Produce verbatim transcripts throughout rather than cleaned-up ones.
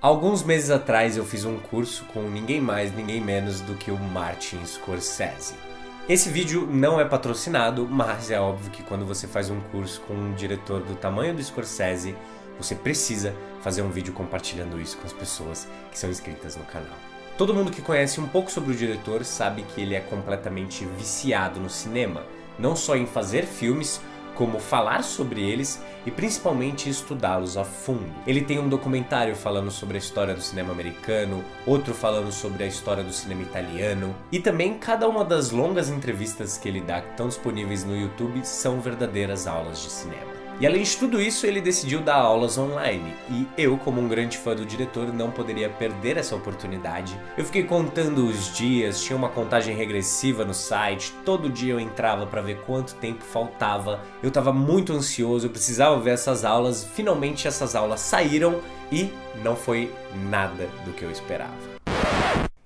Alguns meses atrás eu fiz um curso com ninguém mais, ninguém menos do que o Martin Scorsese. Esse vídeo não é patrocinado, mas é óbvio que quando você faz um curso com um diretor do tamanho do Scorsese, você precisa fazer um vídeo compartilhando isso com as pessoas que são inscritas no canal. Todo mundo que conhece um pouco sobre o diretor sabe que ele é completamente viciado no cinema, não só em fazer filmes, como falar sobre eles e principalmente estudá-los a fundo. Ele tem um documentário falando sobre a história do cinema americano, outro falando sobre a história do cinema italiano, e também cada uma das longas entrevistas que ele dá, que estão disponíveis no YouTube, são verdadeiras aulas de cinema. E além de tudo isso, ele decidiu dar aulas online, e eu, como um grande fã do diretor, não poderia perder essa oportunidade. Eu fiquei contando os dias, tinha uma contagem regressiva no site, todo dia eu entrava para ver quanto tempo faltava, eu estava muito ansioso, eu precisava ver essas aulas, finalmente essas aulas saíram e não foi nada do que eu esperava.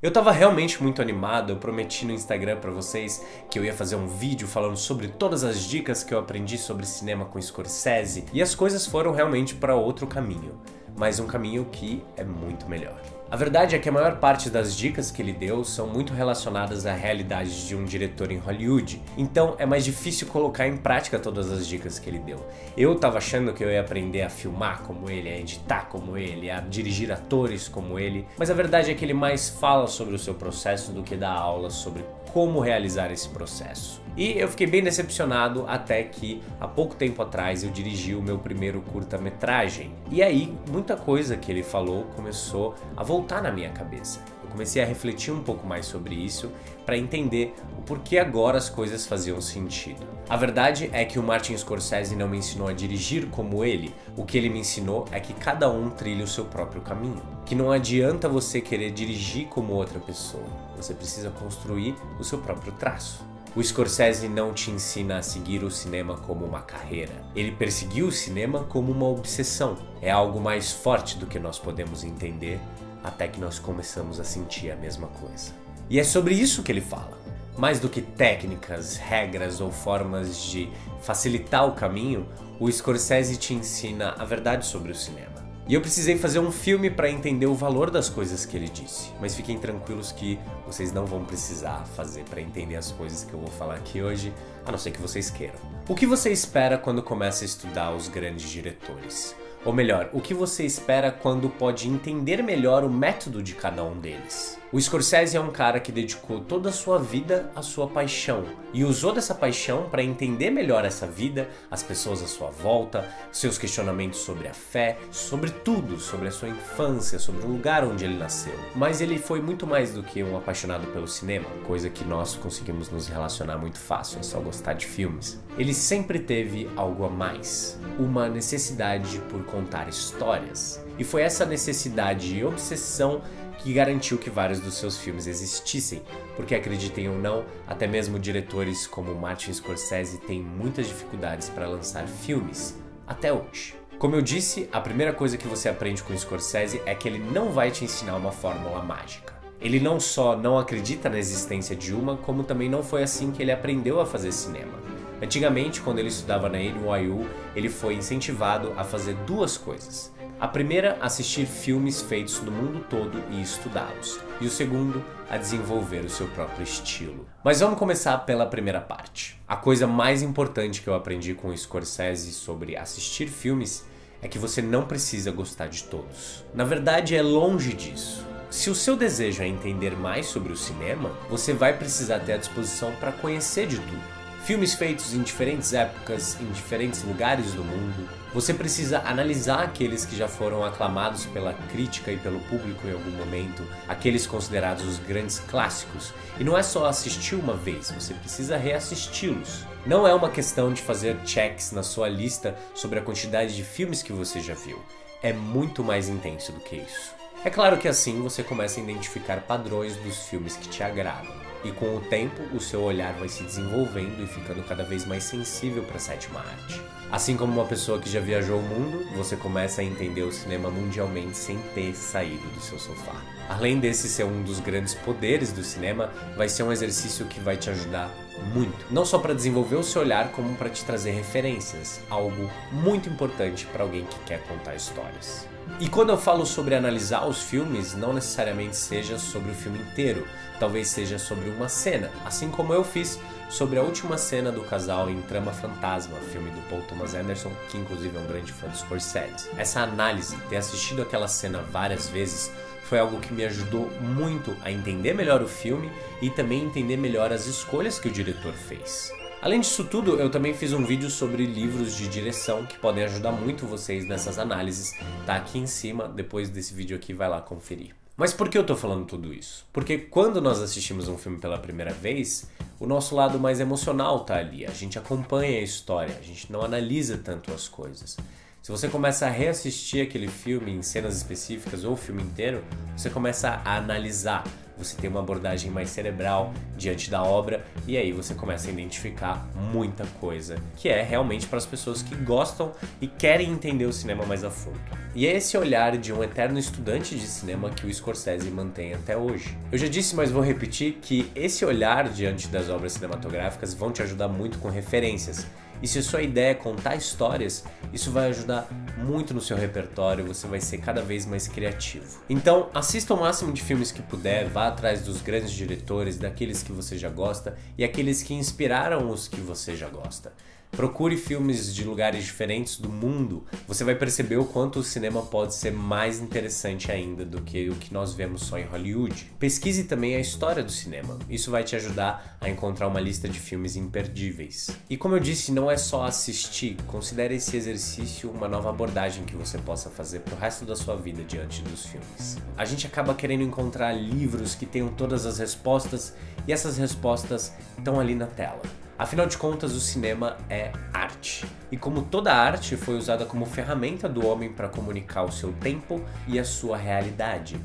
Eu tava realmente muito animado, eu prometi no Instagram pra vocês que eu ia fazer um vídeo falando sobre todas as dicas que eu aprendi sobre cinema com Scorsese, e as coisas foram realmente pra outro caminho, mas um caminho que é muito melhor. A verdade é que a maior parte das dicas que ele deu são muito relacionadas à realidade de um diretor em Hollywood, então é mais difícil colocar em prática todas as dicas que ele deu. Eu tava achando que eu ia aprender a filmar como ele, a editar como ele, a dirigir atores como ele, mas a verdade é que ele mais fala sobre o seu processo do que dá aulas sobre como realizar esse processo. E eu fiquei bem decepcionado até que, há pouco tempo atrás, eu dirigi o meu primeiro curta-metragem, e aí muita coisa que ele falou começou a voltar Tá na minha cabeça. Eu comecei a refletir um pouco mais sobre isso para entender o porquê agora as coisas faziam sentido. A verdade é que o Martin Scorsese não me ensinou a dirigir como ele, o que ele me ensinou é que cada um trilha o seu próprio caminho, que não adianta você querer dirigir como outra pessoa, você precisa construir o seu próprio traço. O Scorsese não te ensina a seguir o cinema como uma carreira. Ele perseguiu o cinema como uma obsessão. É algo mais forte do que nós podemos entender até que nós começamos a sentir a mesma coisa. E é sobre isso que ele fala. Mais do que técnicas, regras ou formas de facilitar o caminho, o Scorsese te ensina a verdade sobre o cinema. E eu precisei fazer um filme para entender o valor das coisas que ele disse, mas fiquem tranquilos que vocês não vão precisar fazer para entender as coisas que eu vou falar aqui hoje, a não ser que vocês queiram. O que você espera quando começa a estudar os grandes diretores? Ou melhor, o que você espera quando pode entender melhor o método de cada um deles? O Scorsese é um cara que dedicou toda a sua vida à sua paixão e usou dessa paixão para entender melhor essa vida, as pessoas à sua volta, seus questionamentos sobre a fé, sobre tudo, sobre a sua infância, sobre o lugar onde ele nasceu. Mas ele foi muito mais do que um apaixonado pelo cinema, coisa que nós conseguimos nos relacionar muito fácil, é só gostar de filmes. Ele sempre teve algo a mais, uma necessidade por contar histórias. E foi essa necessidade e obsessão que garantiu que vários dos seus filmes existissem, porque acreditem ou não, até mesmo diretores como Martin Scorsese têm muitas dificuldades para lançar filmes, até hoje. Como eu disse, a primeira coisa que você aprende com Scorsese é que ele não vai te ensinar uma fórmula mágica. Ele não só não acredita na existência de uma, como também não foi assim que ele aprendeu a fazer cinema. Antigamente, quando ele estudava na N Y U, ele foi incentivado a fazer duas coisas. A primeira, assistir filmes feitos do mundo todo e estudá-los. E o segundo, a desenvolver o seu próprio estilo. Mas vamos começar pela primeira parte. A coisa mais importante que eu aprendi com o Scorsese sobre assistir filmes é que você não precisa gostar de todos. Na verdade, é longe disso. Se o seu desejo é entender mais sobre o cinema, você vai precisar ter a disposição para conhecer de tudo. Filmes feitos em diferentes épocas, em diferentes lugares do mundo. Você precisa analisar aqueles que já foram aclamados pela crítica e pelo público em algum momento, aqueles considerados os grandes clássicos. E não é só assistir uma vez, você precisa reassisti-los. Não é uma questão de fazer checks na sua lista sobre a quantidade de filmes que você já viu. É muito mais intenso do que isso. É claro que assim você começa a identificar padrões dos filmes que te agradam. E com o tempo, o seu olhar vai se desenvolvendo e ficando cada vez mais sensível para a sétima arte. Assim como uma pessoa que já viajou o mundo, você começa a entender o cinema mundialmente sem ter saído do seu sofá. Além desse ser um dos grandes poderes do cinema, vai ser um exercício que vai te ajudar muito. Não só para desenvolver o seu olhar, como para te trazer referências, algo muito importante para alguém que quer contar histórias. E quando eu falo sobre analisar os filmes, não necessariamente seja sobre o filme inteiro, talvez seja sobre uma cena, assim como eu fiz sobre a última cena do casal em Trama Fantasma, filme do Paul Thomas Anderson, que inclusive é um grande fã do Scorsese. Essa análise, ter assistido aquela cena várias vezes, foi algo que me ajudou muito a entender melhor o filme e também entender melhor as escolhas que o diretor fez. Além disso tudo, eu também fiz um vídeo sobre livros de direção que podem ajudar muito vocês nessas análises, tá aqui em cima, depois desse vídeo aqui vai lá conferir. Mas por que eu tô falando tudo isso? Porque quando nós assistimos um filme pela primeira vez, o nosso lado mais emocional tá ali, a gente acompanha a história, a gente não analisa tanto as coisas. Se você começa a reassistir aquele filme em cenas específicas ou o filme inteiro, você começa a analisar, você tem uma abordagem mais cerebral diante da obra e aí você começa a identificar muita coisa, que é realmente para as pessoas que gostam e querem entender o cinema mais a fundo. E é esse olhar de um eterno estudante de cinema que o Scorsese mantém até hoje. Eu já disse, mas vou repetir, que esse olhar diante das obras cinematográficas vão te ajudar muito com referências. E se a sua ideia é contar histórias, isso vai ajudar muito no seu repertório, você vai ser cada vez mais criativo. Então, assista o máximo de filmes que puder, vá atrás dos grandes diretores, daqueles que você já gosta e aqueles que inspiraram os que você já gosta. Procure filmes de lugares diferentes do mundo, você vai perceber o quanto o cinema pode ser mais interessante ainda do que o que nós vemos só em Hollywood. Pesquise também a história do cinema, isso vai te ajudar a encontrar uma lista de filmes imperdíveis. E como eu disse, não é só assistir, considere esse exercício uma nova abordagem que você possa fazer pro resto da sua vida diante dos filmes. A gente acaba querendo encontrar livros que tenham todas as respostas e essas respostas estão ali na tela. Afinal de contas, o cinema é arte. E como toda arte, foi usada como ferramenta do homem para comunicar o seu tempo e a sua realidade,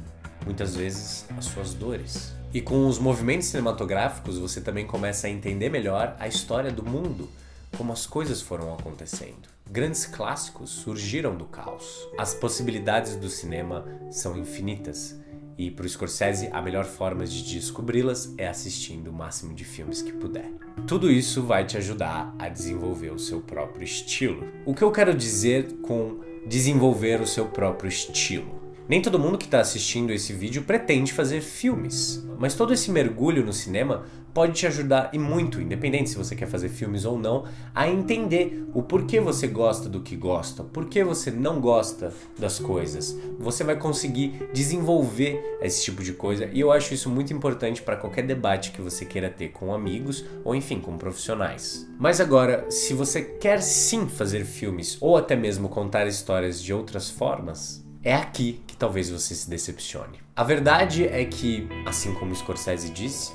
muitas vezes as suas dores. E com os movimentos cinematográficos, você também começa a entender melhor a história do mundo, como as coisas foram acontecendo. Grandes clássicos surgiram do caos. As possibilidades do cinema são infinitas. E para o Scorsese, a melhor forma de descobri-las é assistindo o máximo de filmes que puder. Tudo isso vai te ajudar a desenvolver o seu próprio estilo. O que eu quero dizer com desenvolver o seu próprio estilo? Nem todo mundo que está assistindo esse vídeo pretende fazer filmes, mas todo esse mergulho no cinema pode te ajudar e muito, independente se você quer fazer filmes ou não, a entender o porquê você gosta do que gosta, porquê você não gosta das coisas. Você vai conseguir desenvolver esse tipo de coisa e eu acho isso muito importante para qualquer debate que você queira ter com amigos ou enfim, com profissionais. Mas agora, se você quer sim fazer filmes ou até mesmo contar histórias de outras formas, é aqui que talvez você se decepcione. A verdade é que, assim como Scorsese disse,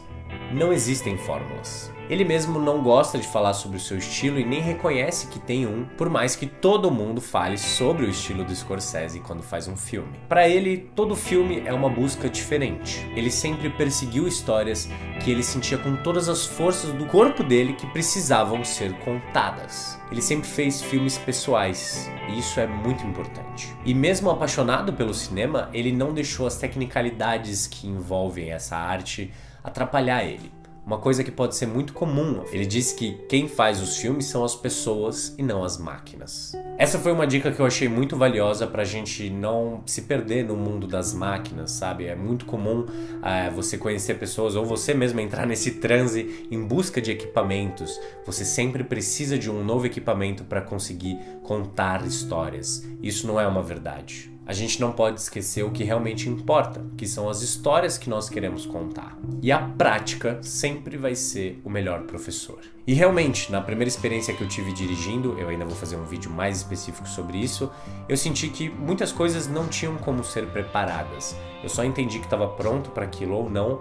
não existem fórmulas. Ele mesmo não gosta de falar sobre o seu estilo e nem reconhece que tem um, por mais que todo mundo fale sobre o estilo do Scorsese quando faz um filme. Para ele, todo filme é uma busca diferente. Ele sempre perseguiu histórias que ele sentia com todas as forças do corpo dele que precisavam ser contadas. Ele sempre fez filmes pessoais, e isso é muito importante. E mesmo apaixonado pelo cinema, ele não deixou as tecnicalidades que envolvem essa arte atrapalhar ele. Uma coisa que pode ser muito comum. Ele diz que quem faz os filmes são as pessoas e não as máquinas. Essa foi uma dica que eu achei muito valiosa pra gente não se perder no mundo das máquinas, sabe? É muito comum é, você conhecer pessoas ou você mesmo entrar nesse transe em busca de equipamentos. Você sempre precisa de um novo equipamento para conseguir contar histórias. Isso não é uma verdade. A gente não pode esquecer o que realmente importa, que são as histórias que nós queremos contar. E a prática sempre vai ser o melhor professor. E realmente, na primeira experiência que eu tive dirigindo, eu ainda vou fazer um vídeo mais específico sobre isso, eu senti que muitas coisas não tinham como ser preparadas. Eu só entendi que estava pronto para aquilo ou não,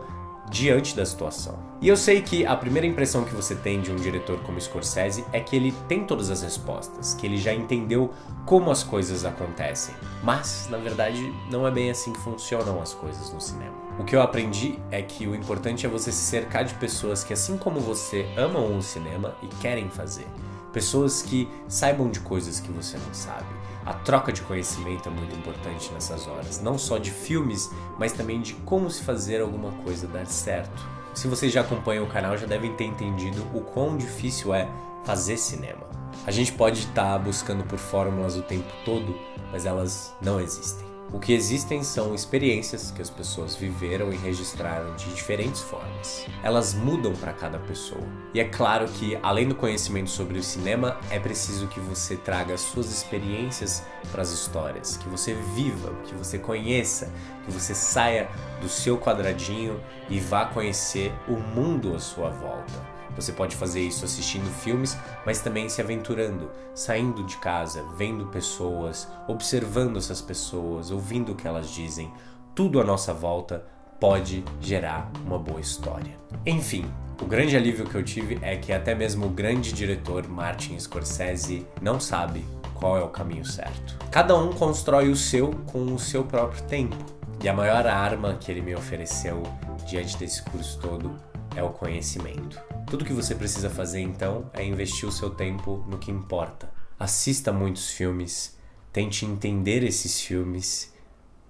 diante da situação. E eu sei que a primeira impressão que você tem de um diretor como Scorsese é que ele tem todas as respostas, que ele já entendeu como as coisas acontecem. Mas, na verdade, não é bem assim que funcionam as coisas no cinema. O que eu aprendi é que o importante é você se cercar de pessoas que, assim como você, amam o cinema e querem fazer. Pessoas que saibam de coisas que você não sabe. A troca de conhecimento é muito importante nessas horas, não só de filmes, mas também de como se fazer alguma coisa dar certo. Se vocês já acompanham o canal, já devem ter entendido o quão difícil é fazer cinema. A gente pode estar buscando por fórmulas o tempo todo, mas elas não existem. O que existem são experiências que as pessoas viveram e registraram de diferentes formas. Elas mudam para cada pessoa. E é claro que, além do conhecimento sobre o cinema, é preciso que você traga suas experiências para as histórias, que você viva, que você conheça, que você saia do seu quadradinho e vá conhecer o mundo à sua volta. Você pode fazer isso assistindo filmes, mas também se aventurando, saindo de casa, vendo pessoas, observando essas pessoas, ouvindo o que elas dizem. Tudo à nossa volta pode gerar uma boa história. Enfim, o grande alívio que eu tive é que até mesmo o grande diretor Martin Scorsese não sabe qual é o caminho certo. Cada um constrói o seu com o seu próprio tempo. E a maior arma que ele me ofereceu diante desse curso todo é o conhecimento. Tudo que você precisa fazer, então, é investir o seu tempo no que importa. Assista muitos filmes, tente entender esses filmes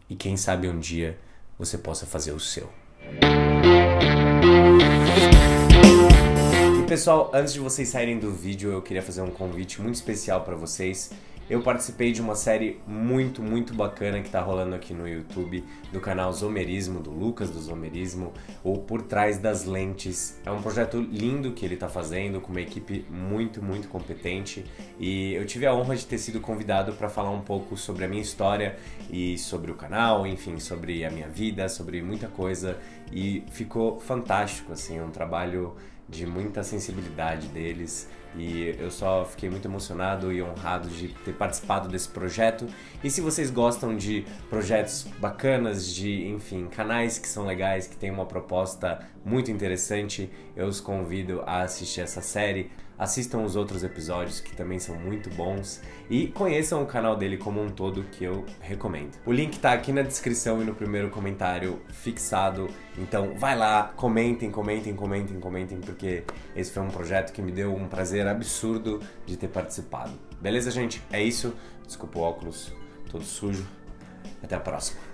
e quem sabe um dia você possa fazer o seu. E pessoal, antes de vocês saírem do vídeo, eu queria fazer um convite muito especial para vocês. Eu participei de uma série muito, muito bacana que tá rolando aqui no YouTube, do canal Zomerismo, do Lucas do Zomerismo, ou Por Trás das Lentes. É um projeto lindo que ele tá fazendo, com uma equipe muito, muito competente. E eu tive a honra de ter sido convidado para falar um pouco sobre a minha história e sobre o canal, enfim, sobre a minha vida, sobre muita coisa. E ficou fantástico, assim, um trabalho de muita sensibilidade deles. E eu só fiquei muito emocionado e honrado de ter participado desse projeto. E se vocês gostam de projetos bacanas, de, enfim, canais que são legais, que tem uma proposta muito interessante, eu os convido a assistir essa série. Assistam os outros episódios, que também são muito bons, e conheçam o canal dele como um todo, que eu recomendo. O link tá aqui na descrição e no primeiro comentário fixado, então vai lá, comentem, comentem, comentem, comentem, porque esse foi um projeto que me deu um prazer absurdo de ter participado. Beleza, gente? É isso. Desculpa o óculos todo sujo. Até a próxima.